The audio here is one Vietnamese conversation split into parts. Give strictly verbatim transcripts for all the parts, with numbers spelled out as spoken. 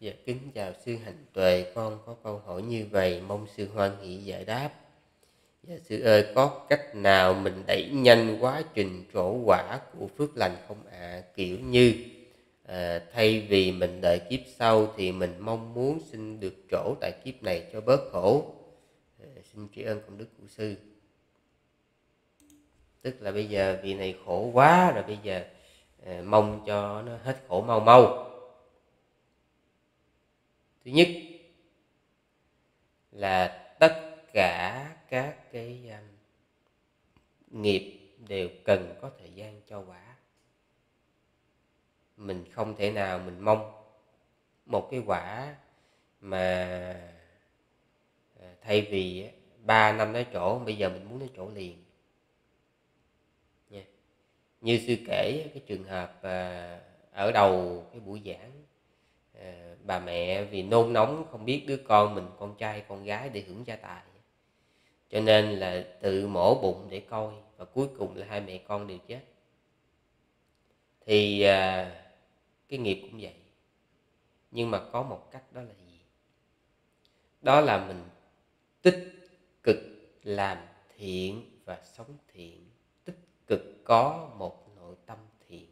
Dạ kính chào sư Hành Tuệ, con có câu hỏi như vậy, mong sư hoan hỷ giải đáp. Dạ sư ơi, có cách nào mình đẩy nhanh quá trình trổ quả của phước lành không ạ? À? Kiểu như à, thay vì mình đợi kiếp sau thì mình mong muốn xin được trổ tại kiếp này cho bớt khổ. À, xin tri ân công đức của sư. Tức là bây giờ vị này khổ quá rồi, bây giờ à, mong cho nó hết khổ mau mau. Thứ nhất là tất cả các cái um, nghiệp đều cần có thời gian cho quả. Mình không thể nào mình mong một cái quả mà thay vì ba năm nó trổ, bây giờ mình muốn nó trổ liền. Như sư kể cái trường hợp ở đầu cái buổi giảng, bà mẹ vì nôn nóng không biết đứa con mình con trai con gái để hưởng gia tài, cho nên là tự mổ bụng để coi, và cuối cùng là hai mẹ con đều chết. Thì à, cái nghiệp cũng vậy. Nhưng mà có một cách, đó là gì? Đó là mình tích cực làm thiện và sống thiện, tích cực có một nội tâm thiện.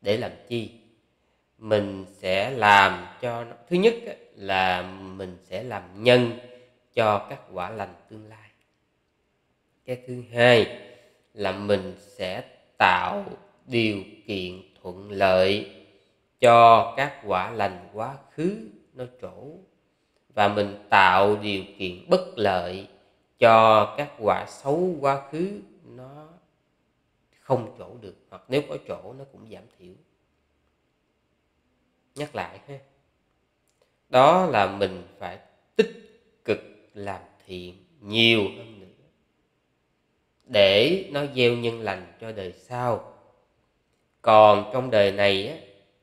Để làm chi? Mình sẽ làm cho nó, thứ nhất là mình sẽ làm nhân cho các quả lành tương lai. Cái thứ hai là mình sẽ tạo điều kiện thuận lợi cho các quả lành quá khứ nó trổ, và mình tạo điều kiện bất lợi cho các quả xấu quá khứ nó không trổ được, hoặc nếu có trổ nó cũng giảm thiểu. Nhắc lại ha, đó là mình phải tích cực làm thiện nhiều hơn nữa để nó gieo nhân lành cho đời sau. Còn trong đời này á,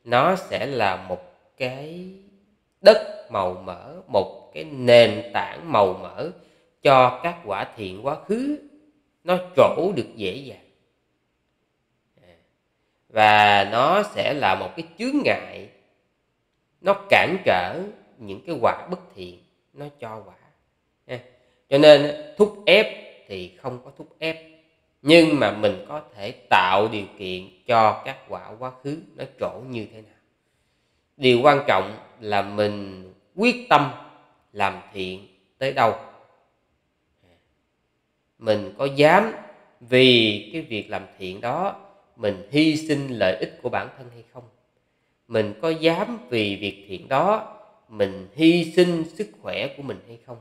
nó sẽ là một cái đất màu mỡ, một cái nền tảng màu mỡ cho các quả thiện quá khứ nó trổ được dễ dàng, và nó sẽ là một cái chướng ngại, nó cản trở những cái quả bất thiện nó cho quả. Ha. Cho nên thúc ép thì không có thúc ép, nhưng mà mình có thể tạo điều kiện cho các quả quá khứ nó trổ như thế nào. Điều quan trọng là mình quyết tâm làm thiện tới đâu. Mình có dám vì cái việc làm thiện đó mình hy sinh lợi ích của bản thân hay không? Mình có dám vì việc thiện đó mình hy sinh sức khỏe của mình hay không?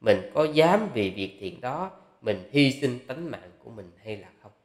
Mình có dám vì việc thiện đó mình hy sinh tánh mạng của mình hay là không?